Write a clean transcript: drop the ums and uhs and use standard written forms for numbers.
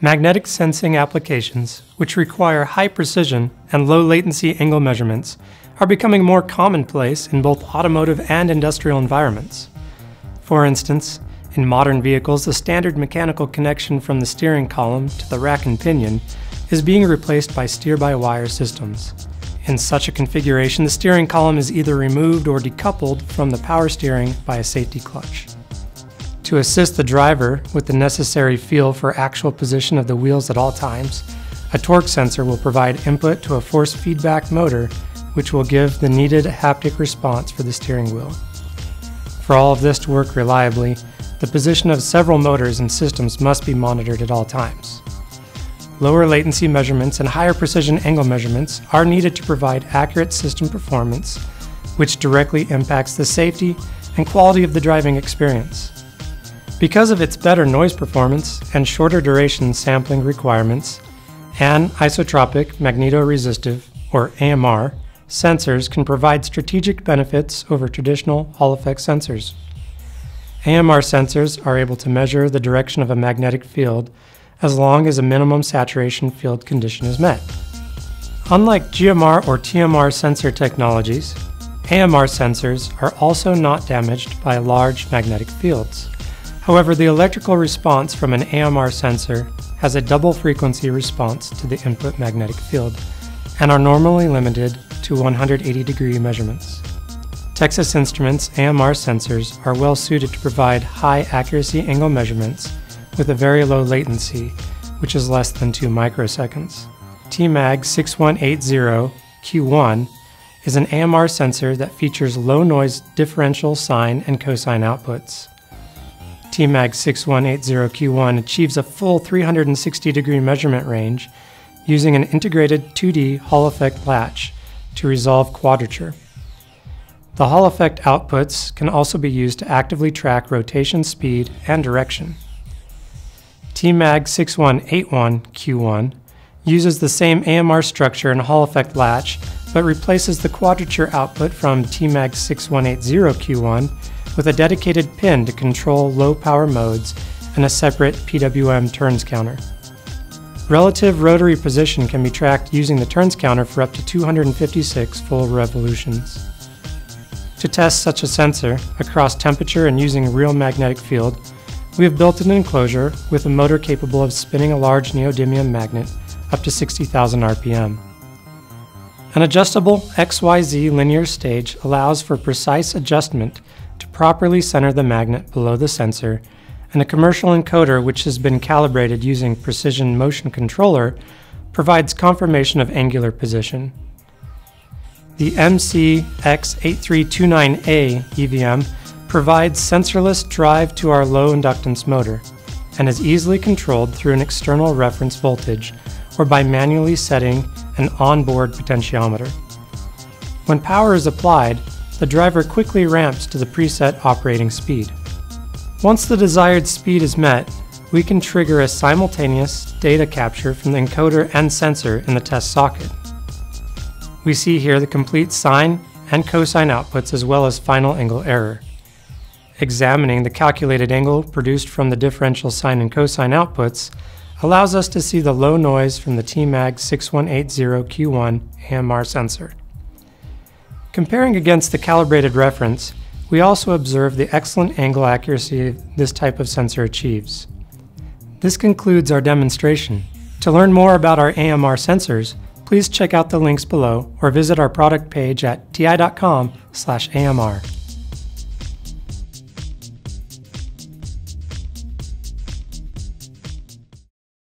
Magnetic sensing applications, which require high precision and low latency angle measurements, are becoming more commonplace in both automotive and industrial environments. For instance, in modern vehicles, the standard mechanical connection from the steering column to the rack and pinion is being replaced by steer-by-wire systems. In such a configuration, the steering column is either removed or decoupled from the power steering by a safety clutch. To assist the driver with the necessary feel for actual position of the wheels at all times, a torque sensor will provide input to a force feedback motor, which will give the needed haptic response for the steering wheel. For all of this to work reliably, the position of several motors and systems must be monitored at all times. Lower latency measurements and higher precision angle measurements are needed to provide accurate system performance, which directly impacts the safety and quality of the driving experience. Because of its better noise performance and shorter duration sampling requirements, anisotropic magnetoresistive, or AMR, sensors can provide strategic benefits over traditional Hall effect sensors. AMR sensors are able to measure the direction of a magnetic field as long as a minimum saturation field condition is met. Unlike GMR or TMR sensor technologies, AMR sensors are also not damaged by large magnetic fields. However, the electrical response from an AMR sensor has a double frequency response to the input magnetic field and are normally limited to 180-degree measurements. Texas Instruments' AMR sensors are well suited to provide high accuracy angle measurements with a very low latency, which is less than 2 microseconds. TMAG6180-Q1 is an AMR sensor that features low noise differential sine and cosine outputs. TMAG6180-Q1 achieves a full 360-degree measurement range using an integrated 2D Hall effect latch to resolve quadrature. The Hall effect outputs can also be used to actively track rotation speed and direction. TMAG6181-Q1 uses the same AMR structure and Hall effect latch, but replaces the quadrature output from TMAG6180-Q1 with a dedicated pin to control low power modes and a separate PWM turns counter. Relative rotary position can be tracked using the turns counter for up to 256 full revolutions. To test such a sensor across temperature and using real magnetic field, we have built an enclosure with a motor capable of spinning a large neodymium magnet up to 60,000 RPM. An adjustable XYZ linear stage allows for precise adjustment to properly center the magnet below the sensor, and a commercial encoder which has been calibrated using precision motion controller provides confirmation of angular position. The MCX8329A EVM provides sensorless drive to our low inductance motor and is easily controlled through an external reference voltage or by manually setting an onboard potentiometer. When power is applied, the driver quickly ramps to the preset operating speed. Once the desired speed is met, we can trigger a simultaneous data capture from the encoder and sensor in the test socket. We see here the complete sine and cosine outputs as well as final angle error. Examining the calculated angle produced from the differential sine and cosine outputs allows us to see the low noise from the TMAG6180-Q1 AMR sensor. Comparing against the calibrated reference, we also observe the excellent angle accuracy this type of sensor achieves. This concludes our demonstration. To learn more about our AMR sensors, please check out the links below or visit our product page at ti.com/AMR.